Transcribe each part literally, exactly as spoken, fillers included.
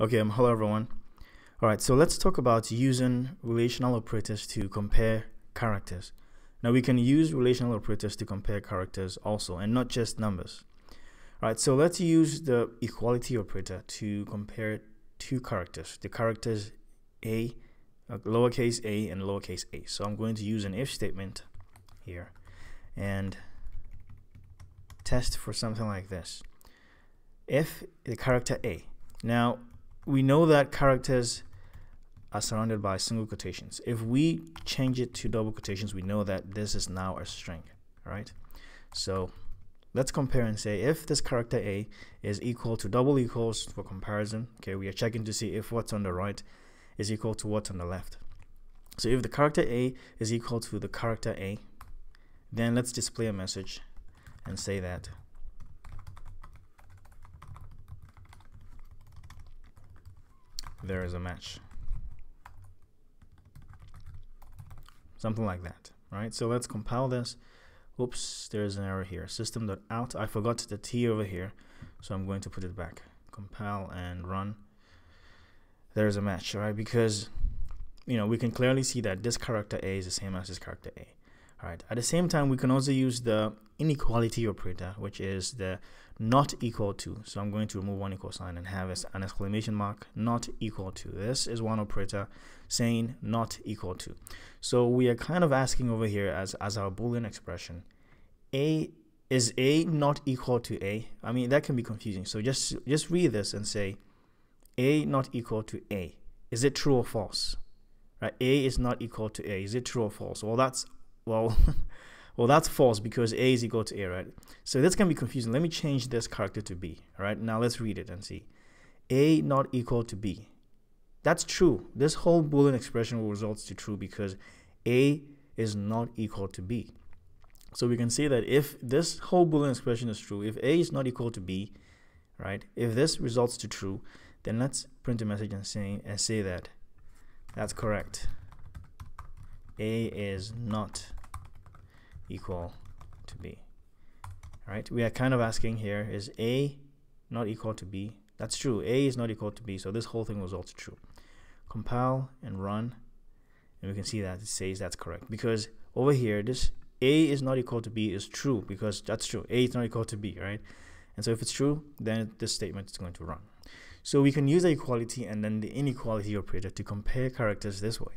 Okay, um, hello everyone. All right, so let's talk about using relational operators to compare characters. Now we can use relational operators to compare characters also, and not just numbers. All right, so let's use the equality operator to compare two characters, the characters a, lowercase a and lowercase a. So I'm going to use an if statement here and test for something like this. If the character a, now we know that characters are surrounded by single quotations. If we change it to double quotations, we know that this is now a string. All right, so let's compare and say if this character a is equal to double equals for comparison. Okay, we are checking to see if what's on the right is equal to what's on the left. So if the character a is equal to the character a, then let's display a message and say that there is a match, something like that, right? So let's compile this. Oops, there's an error here. System.out, I forgot the T over here, so I'm going to put it back. Compile and run. There's a match, right? Because, you know, we can clearly see that this character a is the same as this character a. All right, at the same time, we can also use the inequality operator, which is the not equal to. So I'm going to remove one equal sign and have an exclamation mark, not equal to. This is one operator saying not equal to. So we are kind of asking over here as, as our Boolean expression, a is a not equal to a? I mean, that can be confusing. So just, just read this and say, a not equal to a. Is it true or false? Right? A is not equal to a. Is it true or false? Well, that's Well, well, that's false because a is equal to a, right? So this can be confusing. Let me change this character to b, all right? Now let's read it and see. A not equal to b. That's true. This whole Boolean expression will result to true because a is not equal to b. So we can say that if this whole Boolean expression is true, if a is not equal to b, right? If this results to true, then let's print a message and say, and say that that's correct. A is not equal to b. All right, we are kind of asking here, is a not equal to b? That's true, a is not equal to b, so this whole thing was also true. Compile and run, and we can see that it says that's correct because over here this a is not equal to b is true because that's true, a is not equal to b, right? And so if it's true, then this statement is going to run. So we can use the equality and then the inequality operator to compare characters this way.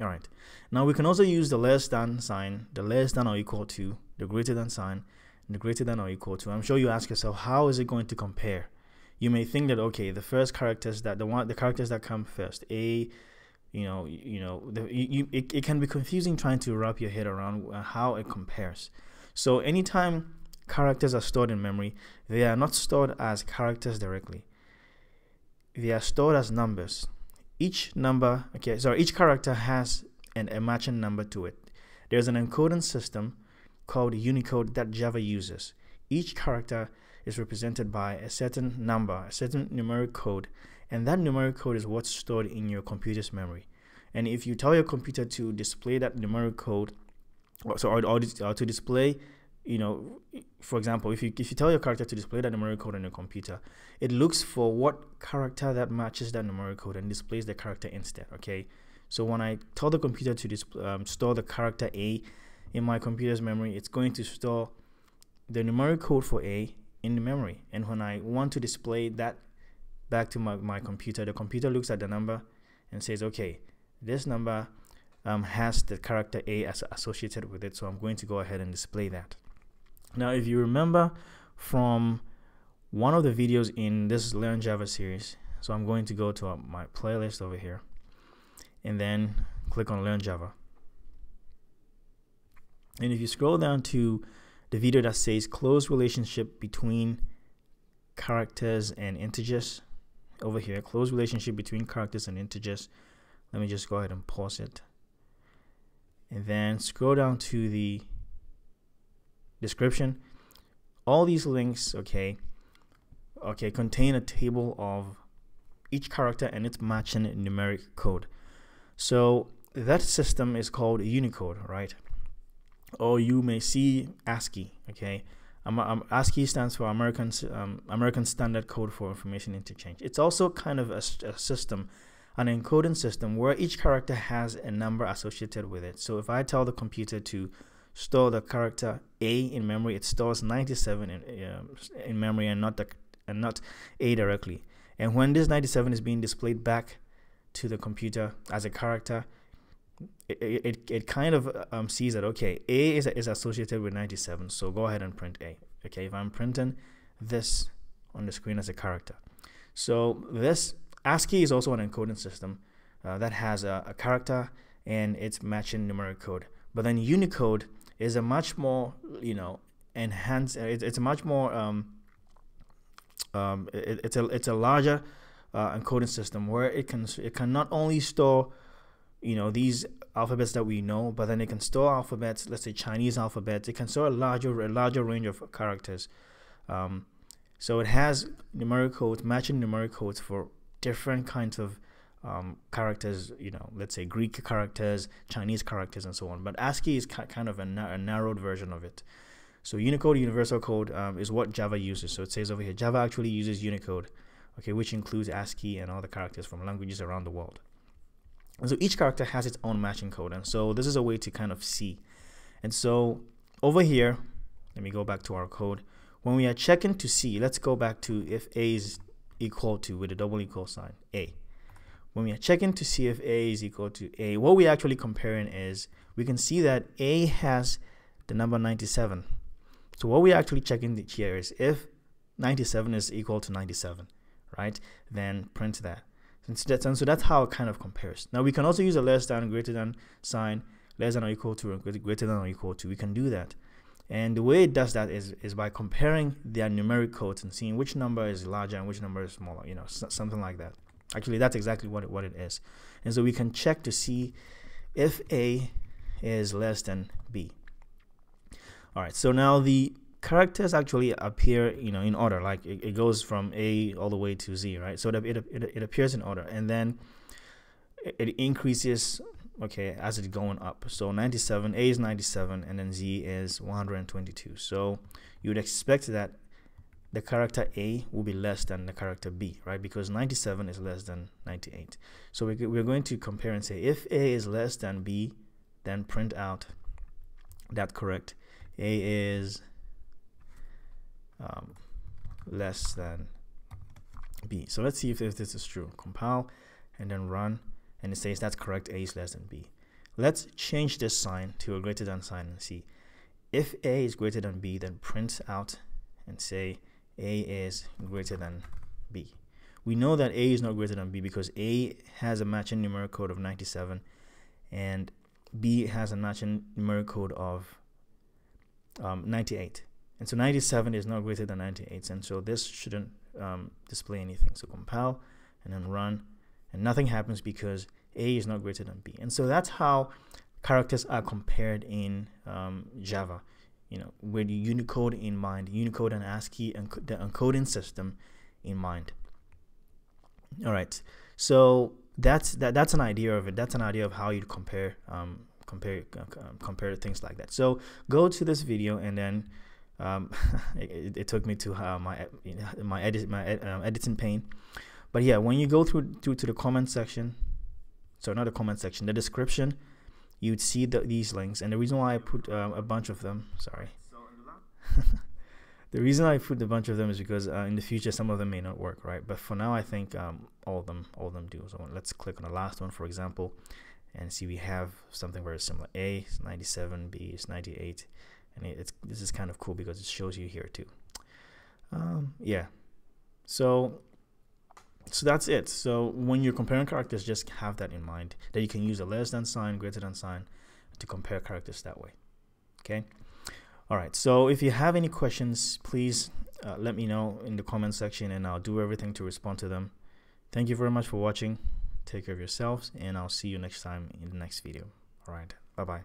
All right, now we can also use the less than sign, the less than or equal to, the greater than sign, and the greater than or equal to. I'm sure you ask yourself, how is it going to compare? You may think that, okay, the first characters that the one the characters that come first, a, you know, you know, the, you, it, it can be confusing trying to wrap your head around how it compares. So anytime characters are stored in memory, they are not stored as characters directly. They are stored as numbers. Each number, okay, sorry, each character has an, a matching number to it. There's an encoding system called Unicode that Java uses. Each character is represented by a certain number, a certain numeric code, and that numeric code is what's stored in your computer's memory. And if you tell your computer to display that numeric code, or, so, or, or to display, you know, for example, if you, if you tell your character to display that numeric code on your computer, it looks for what character that matches that numeric code and displays the character instead, okay? So when I tell the computer to display, um, store the character A in my computer's memory, it's going to store the numeric code for A in the memory. And when I want to display that back to my, my computer, the computer looks at the number and says, okay, this number um, has the character A as associated with it, so I'm going to go ahead and display that. Now, if you remember from one of the videos in this Learn Java series, so I'm going to go to uh, my playlist over here and then click on Learn Java. And if you scroll down to the video that says close relationship between characters and integers over here, close relationship between characters and integers. Let me just go ahead and pause it. And then scroll down to the description. All these links, okay, okay, contain a table of each character and its matching numeric code. So that system is called Unicode, right? Or you may see ASCII, okay? ASCII stands for American, um, American Standard Code for Information Interchange. It's also kind of a, a system, an encoding system, where each character has a number associated with it. So if I tell the computer to store the character A in memory, it stores ninety-seven in, uh, in memory and not, the, and not A directly. And when this ninety-seven is being displayed back to the computer as a character, It, it, it kind of um, sees that, okay, A is, is associated with ninety-seven, so go ahead and print A. Okay, if I'm printing this on the screen as a character. So this ASCII is also an encoding system uh, that has a, a character and it's matching numeric code. But then Unicode is a much more, you know, enhanced, it, it's a much more, um, um, it, it's, a, it's a larger uh, encoding system where it can, it can not only store, you know, these alphabets that we know, but then it can store alphabets, let's say Chinese alphabets. It can store a larger, a larger range of characters. Um, so it has numeric codes, matching numeric codes for different kinds of um, characters, you know, let's say Greek characters, Chinese characters, and so on. But ASCII is ca kind of a, na a narrowed version of it. So Unicode Universal Code um, is what Java uses. So it says over here, Java actually uses Unicode, okay, which includes ASCII and all the characters from languages around the world. So each character has its own matching code, and so this is a way to kind of see. And so over here, let me go back to our code. When we are checking to see, let's go back to if A is equal to, with a double equal sign, A. When we are checking to see if A is equal to A, what we're actually comparing is, we can see that A has the number ninety-seven. So what we're actually checking here is if ninety-seven is equal to ninety-seven, right? Then print that. And so, that's, and so that's how it kind of compares. Now we can also use a less than, greater than sign, less than or equal to, greater than or equal to. We can do that. And the way it does that is, is by comparing their numeric codes and seeing which number is larger and which number is smaller, you know, something like that. Actually, that's exactly what it, what it is. And so we can check to see if A is less than B. All right, so now the characters actually appear, you know, in order, like it, it goes from A all the way to Z, right? So it, it, it appears in order, and then it, it increases, okay, as it's going up. So ninety-seven, A is ninety-seven, and then Z is one hundred twenty-two. So you would expect that the character A will be less than the character B, right? Because ninety-seven is less than ninety-eight. So we, we're going to compare and say, if A is less than B, then print out that correct. A is Um, less than B. So let's see if, if this is true. Compile and then run, and it says that's correct, A is less than B. Let's change this sign to a greater than sign and see. If A is greater than B, then print out and say A is greater than B. We know that A is not greater than B because A has a matching numeric code of ninety-seven and B has a matching numeric code of um, ninety-eight. And so ninety-seven is not greater than ninety-eight, and so this shouldn't um, display anything. So compile and then run, and nothing happens because A is not greater than B. And so that's how characters are compared in um, Java, you know, with Unicode in mind, Unicode and ASCII and the encoding system in mind. All right, so that's that, that's an idea of it. That's an idea of how you'd compare um, compare uh, compare things like that. So go to this video and then. Um, it, it took me to uh, my my edit my ed, um, editing pane, but yeah, when you go through, through to the comment section, so not the comment section, the description, you'd see the, these links, and the reason why I put uh, a bunch of them, sorry, the reason I put a bunch of them is because uh, in the future some of them may not work, right? But for now, I think um, all of them all of them do. So let's click on the last one, for example, and see we have something very similar. A is ninety-seven, B is ninety-eight. And it's, this is kind of cool because it shows you here too. Um, yeah, so so that's it. So when you're comparing characters, just have that in mind, that you can use a less than sign, greater than sign to compare characters that way. Okay. All right. So if you have any questions, please uh, let me know in the comment section, and I'll do everything to respond to them. Thank you very much for watching. Take care of yourselves, and I'll see you next time in the next video. All right. Bye bye.